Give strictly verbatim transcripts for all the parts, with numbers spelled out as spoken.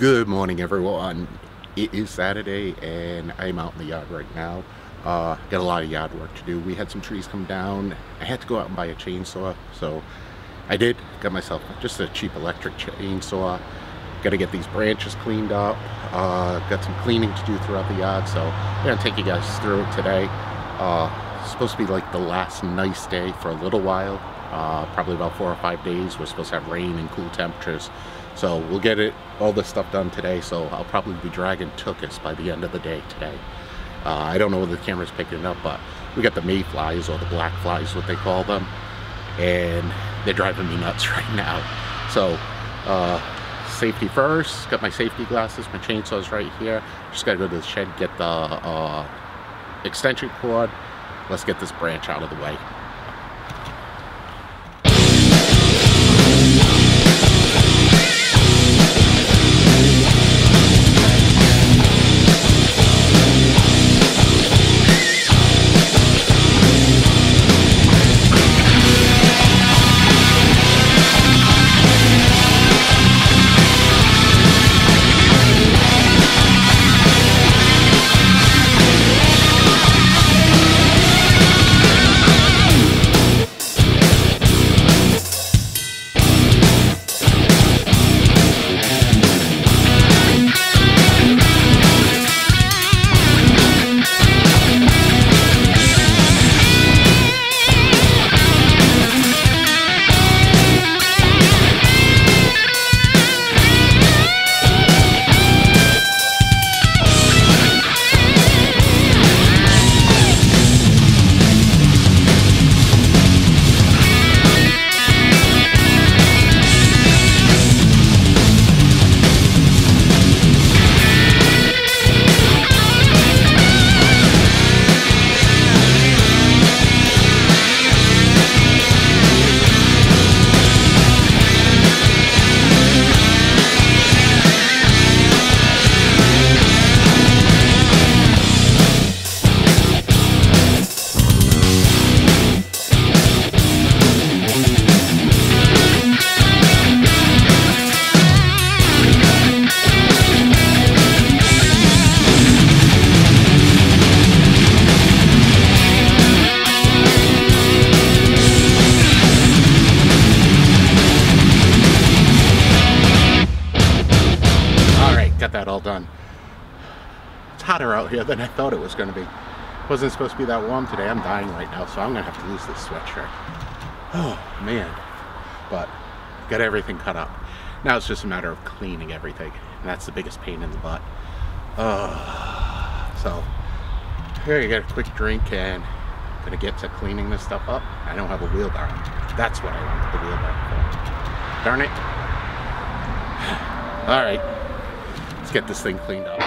Good morning, everyone. It is Saturday and I'm out in the yard right now. Uh, got a lot of yard work to do. We had some trees come down. I had to go out and buy a chainsaw, so I did. Got myself just a cheap electric chainsaw. Got to get these branches cleaned up. Uh, got some cleaning to do throughout the yard, so I'm gonna take you guys through it today. Uh, it's supposed to be like the last nice day for a little while. Uh, probably about four or five days. We're supposed to have rain and cool temperatures. So we'll get it, all this stuff done today. So I'll probably be dragging tuchus by the end of the day today. Uh, I don't know whether the camera's picking it up, but we got the Mayflies, or the Blackflies, what they call them. And they're driving me nuts right now. So uh, safety first. Got my safety glasses. My chainsaw's right here. Just got to go to the shed, get the uh, extension cord. Let's get this branch out of the way. Done. It's hotter out here than I thought it was going to be. It wasn't supposed to be that warm today. I'm dying right now, so I'm going to have to lose this sweatshirt. Oh, man. But got everything cut up. Now it's just a matter of cleaning everything. And that's the biggest pain in the butt. Uh, so, here, you get a quick drink and I'm going to get to cleaning this stuff up. I don't have a wheelbarrow. That's what I want the wheelbarrow for. Darn it. All right. Let's get this thing cleaned up.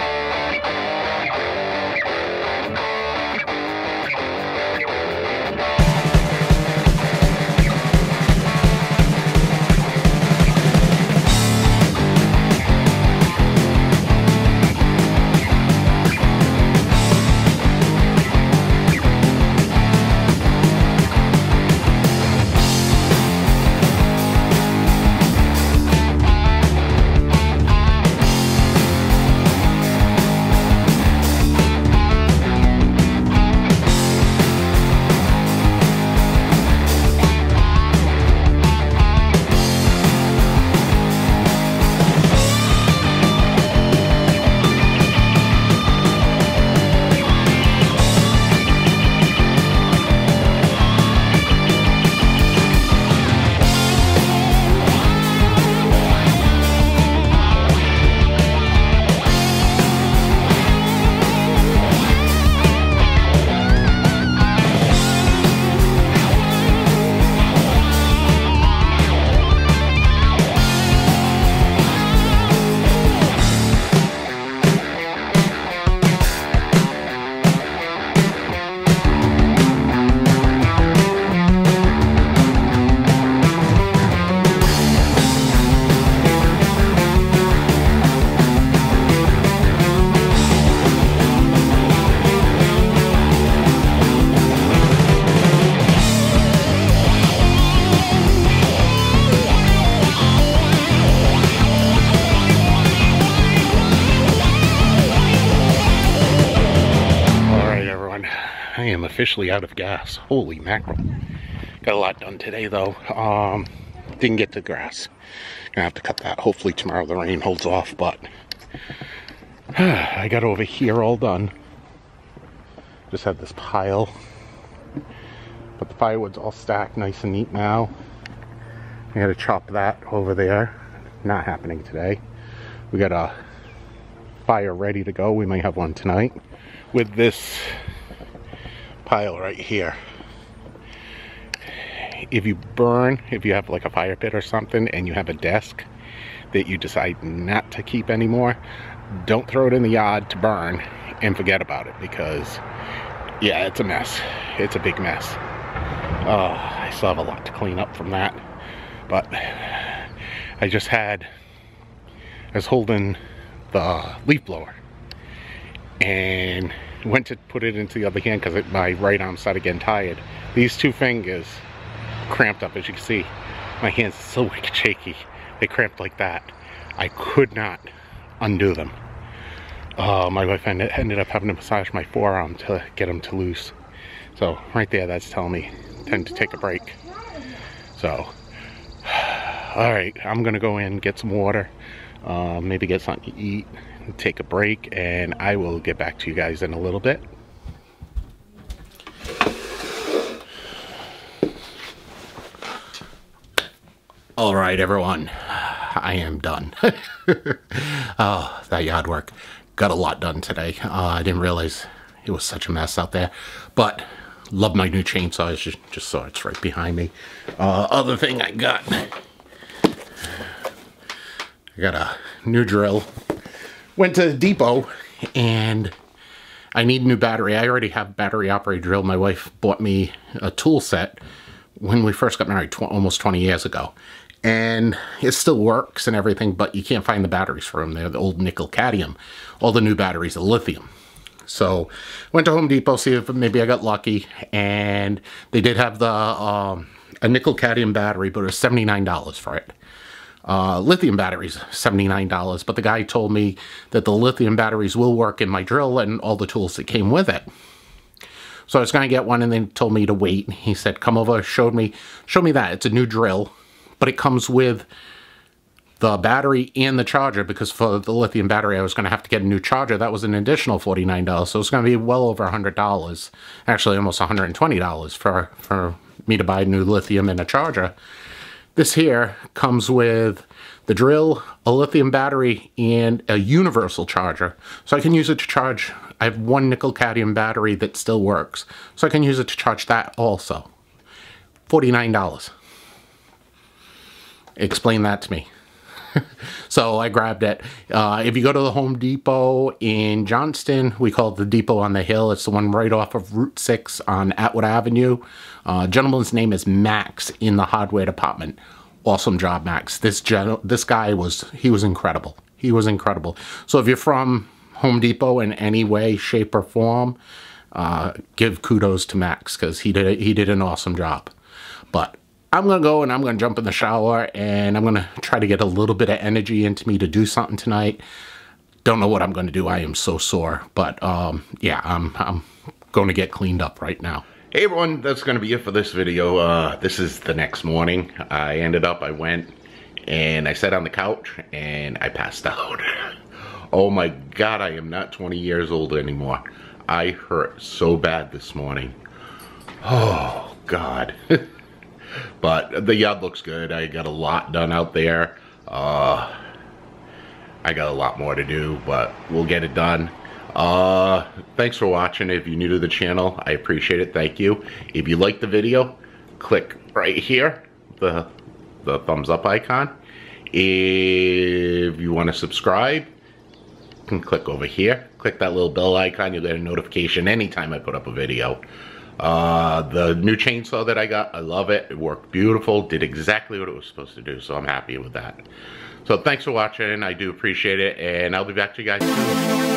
I am officially out of gas. Holy mackerel. Got a lot done today though. Um, didn't get the grass. Gonna have to cut that. Hopefully tomorrow the rain holds off, but I got over here all done. Just had this pile. But the firewood's all stacked nice and neat now. I gotta chop that over there. Not happening today. We got a fire ready to go. We might have one tonight. With this pile right here. If you burn, if you have like a fire pit or something and you have a desk that you decide not to keep anymore, don't throw it in the yard to burn and forget about it, because yeah, it's a mess. It's a big mess. Uh, I still have a lot to clean up from that, but I just had, I was holding the leaf blower and went to put it into the other hand because my right arm started getting tired. These two fingers cramped up, as you can see. My hands are so shaky. They cramped like that. I could not undo them. Uh, my wife ended, ended up having to massage my forearm to get them to loose. So right there, that's telling me time to take a break. So, all right, I'm gonna go in, get some water, uh, maybe get something to eat, take a break, and I will get back to you guys in a little bit. All right, everyone, I am done. Oh, that yard work. Got a lot done today. Uh, I didn't realize it was such a mess out there, but love my new chainsaw. I just, just saw it's right behind me. Uh, other thing I got, I got a new drill. Went to the Depot and I need a new battery. I already have battery operated drill. My wife bought me a tool set when we first got married tw almost twenty years ago. And it still works and everything, but you can't find the batteries for them. They're the old nickel cadmium. All the new batteries are lithium. So went to Home Depot, see if maybe I got lucky, and they did have the um, a nickel cadmium battery, but it was seventy-nine dollars for it. Uh, lithium batteries, seventy-nine dollars, but the guy told me that the lithium batteries will work in my drill and all the tools that came with it. So I was gonna get one, and then told me to wait. He said, come over, showed me, show me that. It's a new drill, but it comes with the battery and the charger, because for the lithium battery, I was gonna have to get a new charger. That was an additional forty-nine dollars, so it's gonna be well over one hundred dollars, actually almost one hundred twenty dollars for, for me to buy a new lithium and a charger. This here comes with the drill, a lithium battery, and a universal charger. So I can use it to charge, I have one nickel cadmium battery that still works. So I can use it to charge that also. forty-nine dollars. Explain that to me. So I grabbed it. Uh, if you go to the Home Depot in Johnston, we call it the Depot on the Hill. It's the one right off of Route six on Atwood Avenue. Uh, gentleman's name is Max in the hardware department. Awesome job, Max. This gen this guy was, he was incredible. He was incredible. So if you're from Home Depot in any way, shape, or form, uh, give kudos to Max, because he did, he did an awesome job. But I'm gonna go and I'm gonna jump in the shower, and I'm gonna try to get a little bit of energy into me to do something tonight. Don't know what I'm gonna do. I am so sore, but um, yeah, I'm, I'm gonna get cleaned up right now. Hey everyone, that's gonna be it for this video. Uh, this is the next morning. I ended up, I went and I sat on the couch and I passed out. Oh my God, I am not twenty years old anymore. I hurt so bad this morning. Oh God. But the yard looks good. I got a lot done out there. Uh, I got a lot more to do, but we'll get it done. Uh, thanks for watching. If you're new to the channel, I appreciate it. Thank you. If you like the video, click right here, the, the thumbs up icon. If you want to subscribe, you can click over here. Click that little bell icon. You'll get a notification anytime I put up a video. Uh, the new chainsaw that I got, I love it. It worked beautiful, did exactly what it was supposed to do, so I'm happy with that. So thanks for watching. I do appreciate it, and I'll be back to you guys soon.